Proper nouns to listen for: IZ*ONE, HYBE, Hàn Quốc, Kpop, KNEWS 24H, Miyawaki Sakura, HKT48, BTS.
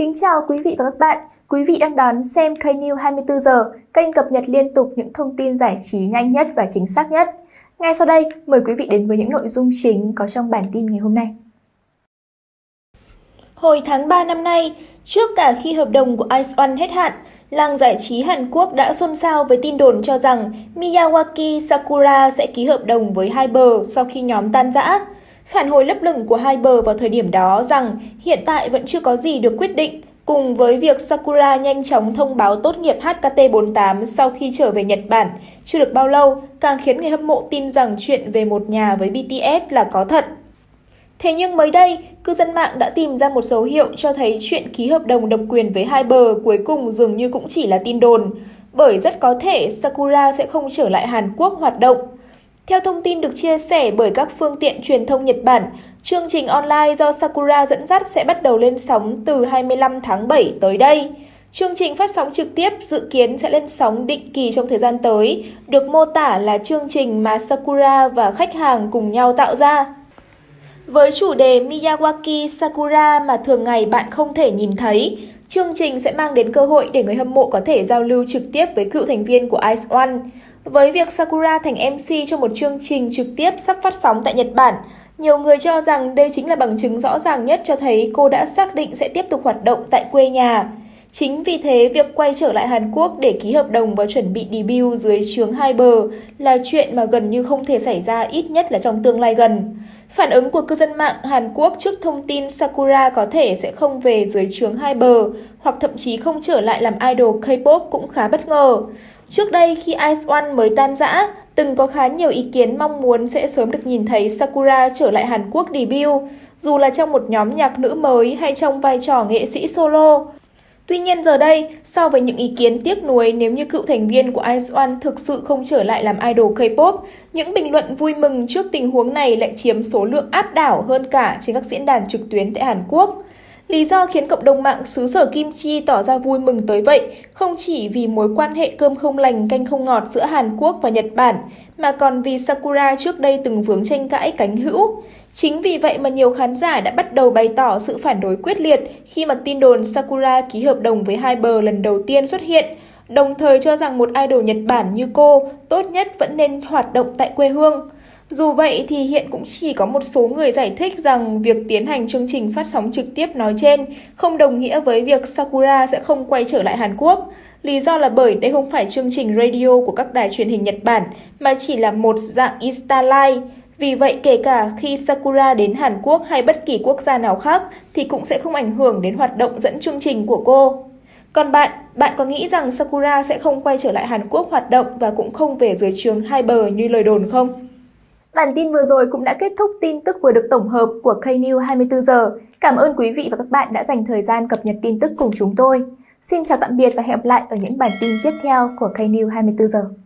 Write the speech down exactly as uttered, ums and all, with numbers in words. Kính chào quý vị và các bạn. Quý vị đang đón xem K N E W S hai mươi tư giờ, kênh cập nhật liên tục những thông tin giải trí nhanh nhất và chính xác nhất. Ngay sau đây, mời quý vị đến với những nội dung chính có trong bản tin ngày hôm nay. Hồi tháng ba năm nay, trước cả khi hợp đồng của I Z one hết hạn, làng giải trí Hàn Quốc đã xôn xao với tin đồn cho rằng Miyawaki Sakura sẽ ký hợp đồng với HYBE sau khi nhóm tan rã. Phản hồi lấp lửng của HYBE vào thời điểm đó rằng hiện tại vẫn chưa có gì được quyết định, cùng với việc Sakura nhanh chóng thông báo tốt nghiệp H K T bốn mươi tám sau khi trở về Nhật Bản. Chưa được bao lâu, càng khiến người hâm mộ tin rằng chuyện về một nhà với B T S là có thật. Thế nhưng mới đây, cư dân mạng đã tìm ra một dấu hiệu cho thấy chuyện ký hợp đồng độc quyền với HYBE cuối cùng dường như cũng chỉ là tin đồn, bởi rất có thể Sakura sẽ không trở lại Hàn Quốc hoạt động. Theo thông tin được chia sẻ bởi các phương tiện truyền thông Nhật Bản, chương trình online do Sakura dẫn dắt sẽ bắt đầu lên sóng từ hai mươi lăm tháng bảy tới đây. Chương trình phát sóng trực tiếp dự kiến sẽ lên sóng định kỳ trong thời gian tới, được mô tả là chương trình mà Sakura và khách hàng cùng nhau tạo ra. Với chủ đề Miyawaki Sakura mà thường ngày bạn không thể nhìn thấy, chương trình sẽ mang đến cơ hội để người hâm mộ có thể giao lưu trực tiếp với cựu thành viên của I Z one. Với việc Sakura thành M C cho một chương trình trực tiếp sắp phát sóng tại Nhật Bản, nhiều người cho rằng đây chính là bằng chứng rõ ràng nhất cho thấy cô đã xác định sẽ tiếp tục hoạt động tại quê nhà. Chính vì thế, việc quay trở lại Hàn Quốc để ký hợp đồng và chuẩn bị debut dưới trướng HYBE là chuyện mà gần như không thể xảy ra, ít nhất là trong tương lai gần. Phản ứng của cư dân mạng Hàn Quốc trước thông tin Sakura có thể sẽ không về dưới trướng HYBE hoặc thậm chí không trở lại làm idol K pop cũng khá bất ngờ. Trước đây, khi I Z one mới tan rã, từng có khá nhiều ý kiến mong muốn sẽ sớm được nhìn thấy Sakura trở lại Hàn Quốc debut, dù là trong một nhóm nhạc nữ mới hay trong vai trò nghệ sĩ solo. Tuy nhiên giờ đây, so với những ý kiến tiếc nuối nếu như cựu thành viên của I Z one thực sự không trở lại làm idol K pop, những bình luận vui mừng trước tình huống này lại chiếm số lượng áp đảo hơn cả trên các diễn đàn trực tuyến tại Hàn Quốc. Lý do khiến cộng đồng mạng xứ sở Kim Chi tỏ ra vui mừng tới vậy không chỉ vì mối quan hệ cơm không lành canh không ngọt giữa Hàn Quốc và Nhật Bản, mà còn vì Sakura trước đây từng vướng tranh cãi cánh hữu. Chính vì vậy mà nhiều khán giả đã bắt đầu bày tỏ sự phản đối quyết liệt khi mà tin đồn Sakura ký hợp đồng với HYBE lần đầu tiên xuất hiện, đồng thời cho rằng một idol Nhật Bản như cô tốt nhất vẫn nên hoạt động tại quê hương. Dù vậy thì hiện cũng chỉ có một số người giải thích rằng việc tiến hành chương trình phát sóng trực tiếp nói trên không đồng nghĩa với việc Sakura sẽ không quay trở lại Hàn Quốc. Lý do là bởi đây không phải chương trình radio của các đài truyền hình Nhật Bản mà chỉ là một dạng Insta Live. Vì vậy kể cả khi Sakura đến Hàn Quốc hay bất kỳ quốc gia nào khác thì cũng sẽ không ảnh hưởng đến hoạt động dẫn chương trình của cô. Còn bạn, bạn có nghĩ rằng Sakura sẽ không quay trở lại Hàn Quốc hoạt động và cũng không về dưới trướng HYBE như lời đồn không? Bản tin vừa rồi cũng đã kết thúc tin tức vừa được tổng hợp của K N E W S hai mươi tư giờ. Cảm ơn quý vị và các bạn đã dành thời gian cập nhật tin tức cùng chúng tôi. Xin chào tạm biệt và hẹn gặp lại ở những bản tin tiếp theo của K N E W S hai mươi tư giờ.